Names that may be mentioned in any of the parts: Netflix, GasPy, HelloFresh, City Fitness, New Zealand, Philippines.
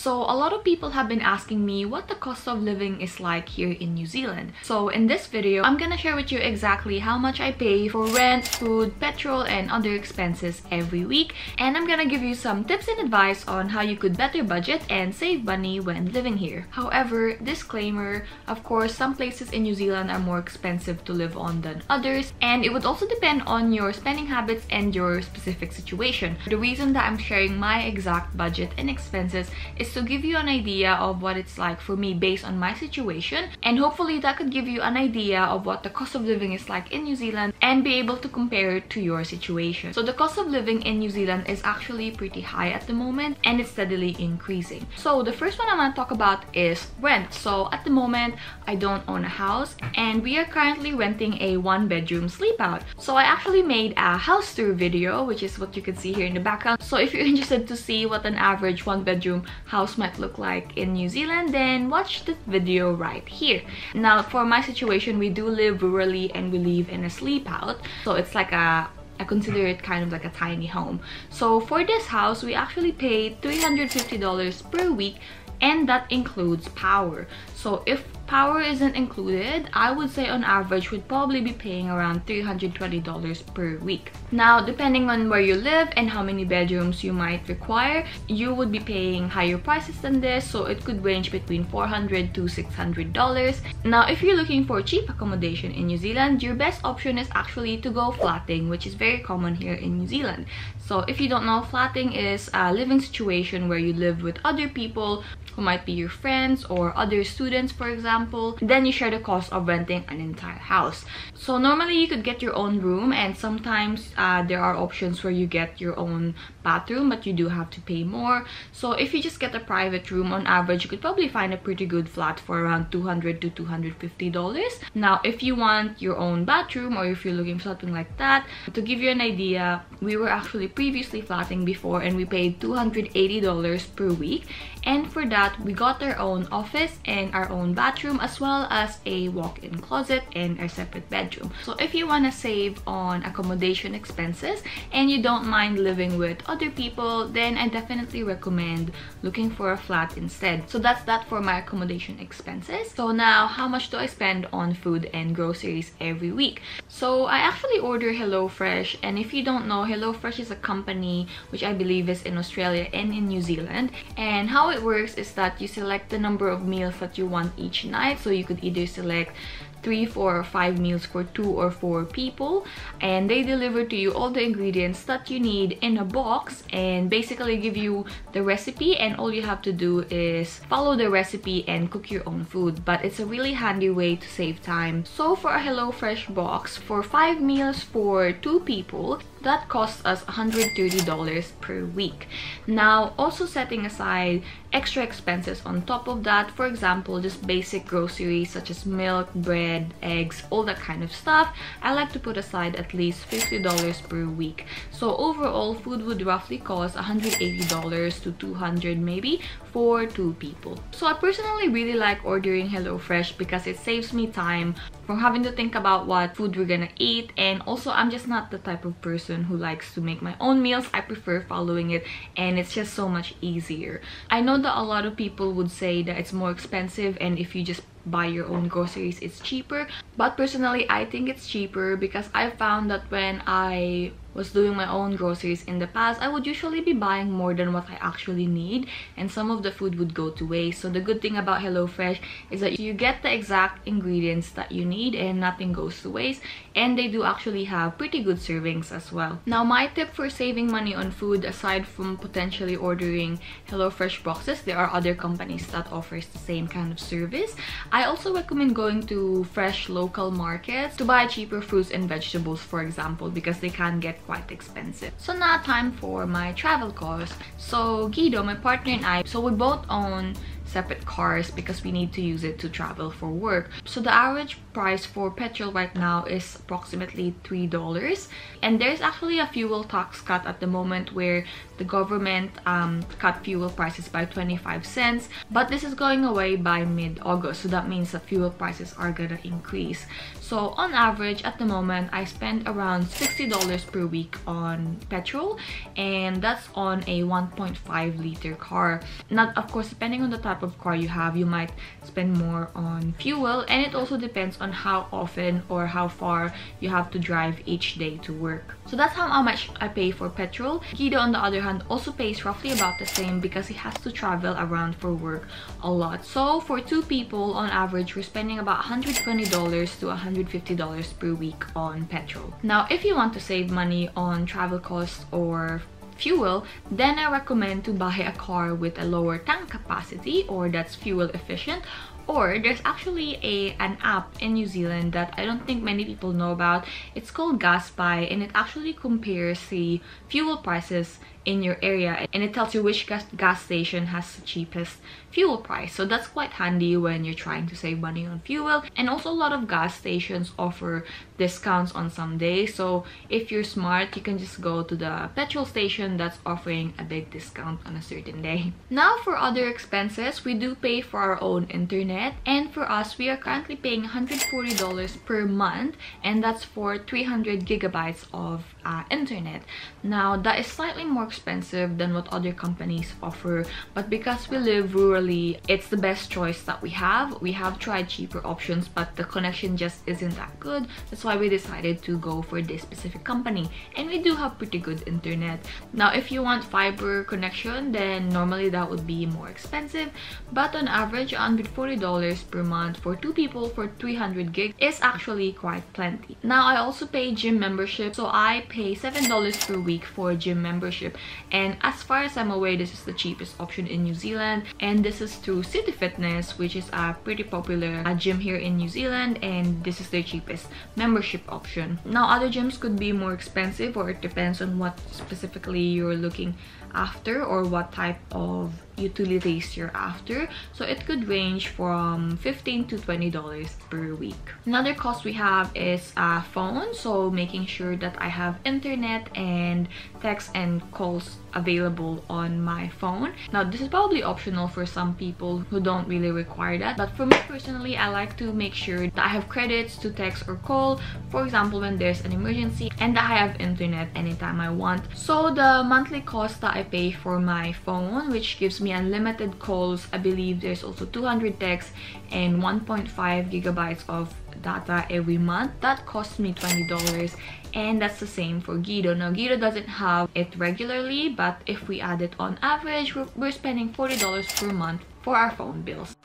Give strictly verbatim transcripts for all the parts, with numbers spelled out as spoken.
So a lot of people have been asking me what the cost of living is like here in New Zealand. So in this video, I'm gonna share with you exactly how much I pay for rent, food, petrol, and other expenses every week. And I'm gonna give you some tips and advice on how you could better budget and save money when living here. However, disclaimer, of course, some places in New Zealand are more expensive to live on than others. And it would also depend on your spending habits and your specific situation. The reason that I'm sharing my exact budget and expenses is to give you an idea of what it's like for me based on my situation, and hopefully that could give you an idea of what the cost of living is like in New Zealand and be able to compare it to your situation. So the cost of living in New Zealand is actually pretty high at the moment, and it's steadily increasing. So the first one I'm going to talk about is rent. So at the moment I don't own a house, and we are currently renting a one bedroom sleep out. So I actually made a house tour video, which is what you can see here in the background. So if you're interested to see what an average one bedroom house might look like in New Zealand, then watch this video right here. Now for my situation, we do live rurally and we live in a sleep out, so it's like a I consider it kind of like a tiny home. So for this house, we actually paid three hundred fifty dollars per week, and that includes power. So if power isn't included, I would say on average we'd probably be paying around three hundred twenty dollars per week. Now, depending on where you live and how many bedrooms you might require, you would be paying higher prices than this, so it could range between four hundred to six hundred dollars. Now, if you're looking for cheap accommodation in New Zealand, your best option is actually to go flatting, which is very common here in New Zealand. So if you don't know, flatting is a living situation where you live with other people who might be your friends or other students, for example. Then you share the cost of renting an entire house. So normally you could get your own room, and sometimes uh, there are options where you get your own bathroom, but you do have to pay more. So if you just get a private room, on average you could probably find a pretty good flat for around two hundred to two hundred fifty dollars. Now if you want your own bathroom, or if you're looking for something like that, to give you an idea, we were actually previously flatting before, and we paid two hundred eighty dollars per week. And for that, we got our own office and our own bathroom, as well as a walk-in closet and a separate bedroom. So if you want to save on accommodation expenses and you don't mind living with other people, then I definitely recommend looking for a flat instead. So that's that for my accommodation expenses. So now, how much do I spend on food and groceries every week? So I actually order HelloFresh, and if you don't know, HelloFresh is a company which I believe is in Australia and in New Zealand. And how it works is that you select the number of meals that you want each night. So you could either select three, four, or five meals for two or four people, and they deliver to you all the ingredients that you need in a box and basically give you the recipe, and all you have to do is follow the recipe and cook your own food. But it's a really handy way to save time. So for a HelloFresh box for five meals for two people, that costs us one hundred thirty dollars per week. Now, also setting aside extra expenses on top of that, for example, just basic groceries such as milk, bread, eggs, all that kind of stuff, I like to put aside at least fifty dollars per week. So overall, food would roughly cost one hundred eighty to two hundred dollars maybe for two people. So I personally really like ordering HelloFresh because it saves me time from having to think about what food we're gonna eat, and also I'm just not the type of person who likes to make my own meals. I prefer following it, and it's just so much easier. I know that a lot of people would say that it's more expensive, and if you just buy your own groceries it's cheaper, but personally I think it's cheaper because I found that when I was doing my own groceries in the past, I would usually be buying more than what I actually need, and some of the food would go to waste. So the good thing about HelloFresh is that you get the exact ingredients that you need and nothing goes to waste, and they do actually have pretty good servings as well. Now, my tip for saving money on food, aside from potentially ordering HelloFresh boxes, there are other companies that offers the same kind of service. I also recommend going to fresh local markets to buy cheaper fruits and vegetables, for example, because they can get quite expensive. So now, time for my travel costs. So Guido, my partner, and I, so we both own separate cars because we need to use it to travel for work. So the average price for petrol right now is approximately three dollars, and there's actually a fuel tax cut at the moment where the government um, cut fuel prices by twenty-five cents, but this is going away by mid-August, so that means that fuel prices are gonna increase. So on average at the moment I spend around sixty dollars per week on petrol, and that's on a one point five liter car. Now of course, depending on the type of car you have, you might spend more on fuel, and it also depends on how often or how far you have to drive each day to work. So that's how much I pay for petrol. Guido on the other hand also pays roughly about the same because he has to travel around for work a lot. So for two people on average we're spending about one hundred twenty to one hundred fifty dollars per week on petrol. Now if you want to save money on travel costs or fuel, then I recommend to buy a car with a lower tank capacity or that's fuel efficient. Or there's actually a an app in New Zealand that I don't think many people know about. It's called GasPy, and it actually compares the fuel prices in your area, and it tells you which gas, gas station has the cheapest fuel price. So that's quite handy when you're trying to save money on fuel, and also a lot of gas stations offer discounts on some days. So if you're smart, you can just go to the petrol station that's offering a big discount on a certain day. Now for other expenses, we do pay for our own internet, and for us we are currently paying one hundred forty dollars per month, and that's for three hundred gigabytes of uh, internet. Now that is slightly more expensive than what other companies offer, but because we live rurally, it's the best choice that we have. We have tried cheaper options, but the connection just isn't that good. That's why we decided to go for this specific company, and we do have pretty good internet. Now if you want fiber connection, then normally that would be more expensive, but on average one hundred forty dollars per month for two people for three hundred gigs is actually quite plenty. Now I also pay gym membership, so I pay seven dollars per week for gym membership. And as far as I'm aware, this is the cheapest option in New Zealand, and this is through City Fitness, which is a pretty popular uh, gym here in New Zealand, and this is their cheapest membership option. Now other gyms could be more expensive, or it depends on what specifically you're looking after or what type of utilities you're after, so it could range from fifteen to twenty dollars per week. Another cost we have is a phone, so making sure that I have internet and text and calls available on my phone. Now this is probably optional for some people who don't really require that, but for me personally, I like to make sure that I have credits to text or call, for example when there's an emergency, and that I have internet anytime I want. So the monthly cost that I pay for my phone, which gives me unlimited calls, I believe there's also two hundred texts and one point five gigabytes of data every month, that cost me twenty dollars, and that's the same for Guido. Now Guido doesn't have it regularly, but if we add it on average, we're, we're spending forty dollars per month for our phone bills.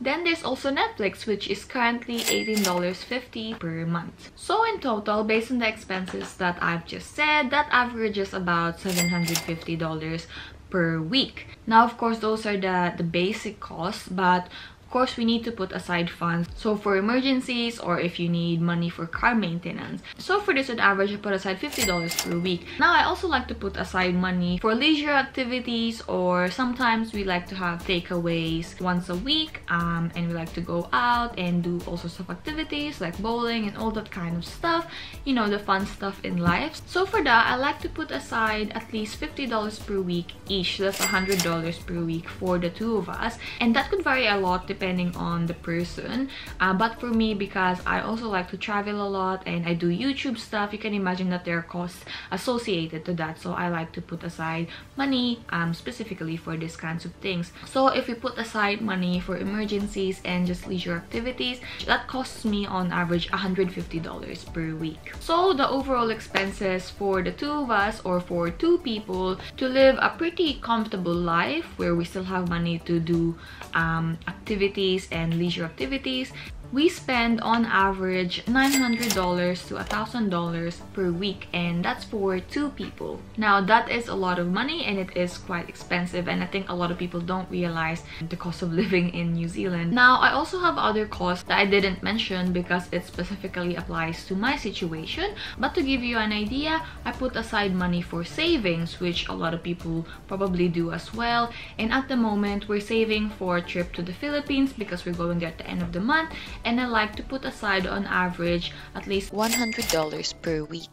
Then there's also Netflix, which is currently eighteen dollars and fifty cents per month. So in total, based on the expenses that I've just said, that averages about seven hundred fifty dollars per week. Now of course those are the, the basic costs, but of course we need to put aside funds, so for emergencies or if you need money for car maintenance. So for this on average I put aside fifty dollars per week. Now I also like to put aside money for leisure activities, or sometimes we like to have takeaways once a week, um, and we like to go out and do all sorts of activities like bowling and all that kind of stuff, you know, the fun stuff in life. So for that I like to put aside at least fifty dollars per week each, that's one hundred dollars per week for the two of us, and that could vary a lot depending on the person, uh, but for me, because I also like to travel a lot and I do YouTube stuff, you can imagine that there are costs associated to that, so I like to put aside money um, specifically for these kinds of things. So if we put aside money for emergencies and just leisure activities, that costs me on average one hundred fifty dollars per week. So the overall expenses for the two of us, or for two people, to live a pretty comfortable life where we still have money to do um, activities and leisure activities, we spend on average nine hundred dollars to one thousand dollars per week, and that's for two people. Now, that is a lot of money and it is quite expensive, and I think a lot of people don't realize the cost of living in New Zealand. Now, I also have other costs that I didn't mention because it specifically applies to my situation, but to give you an idea, I put aside money for savings, which a lot of people probably do as well, and at the moment, we're saving for a trip to the Philippines because we're going there at the end of the month. And I like to put aside on average at least one hundred dollars per week.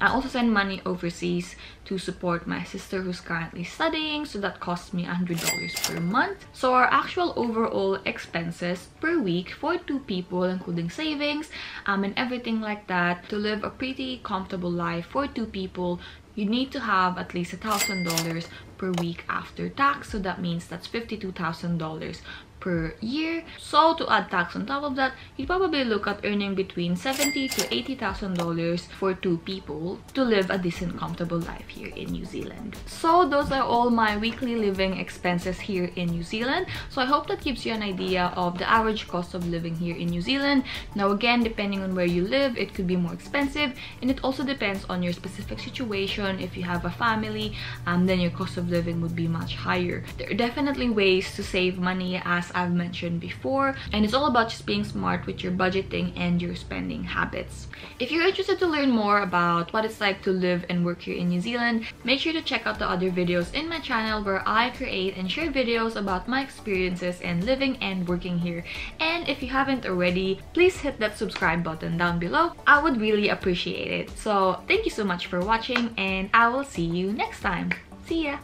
I also send money overseas to support my sister who's currently studying, so that costs me one hundred dollars per month. So our actual overall expenses per week for two people, including savings um, and everything like that, to live a pretty comfortable life for two people, you need to have at least one thousand dollars per week after tax, so that means that's fifty-two thousand dollars per year. So to add tax on top of that, you'd probably look at earning between seventy thousand dollars to eighty thousand dollars for two people to live a decent, comfortable life here in New Zealand. So those are all my weekly living expenses here in New Zealand. So I hope that gives you an idea of the average cost of living here in New Zealand. Now again, depending on where you live, it could be more expensive, and it also depends on your specific situation. If you have a family, um, then your cost of living would be much higher. There are definitely ways to save money, as I've mentioned before, and it's all about just being smart with your budgeting and your spending habits. If you're interested to learn more about what it's like to live and work here in New Zealand, make sure to check out the other videos in my channel where I create and share videos about my experiences in living and working here. And if you haven't already, please hit that subscribe button down below. I would really appreciate it. So thank you so much for watching, and I will see you next time. See ya!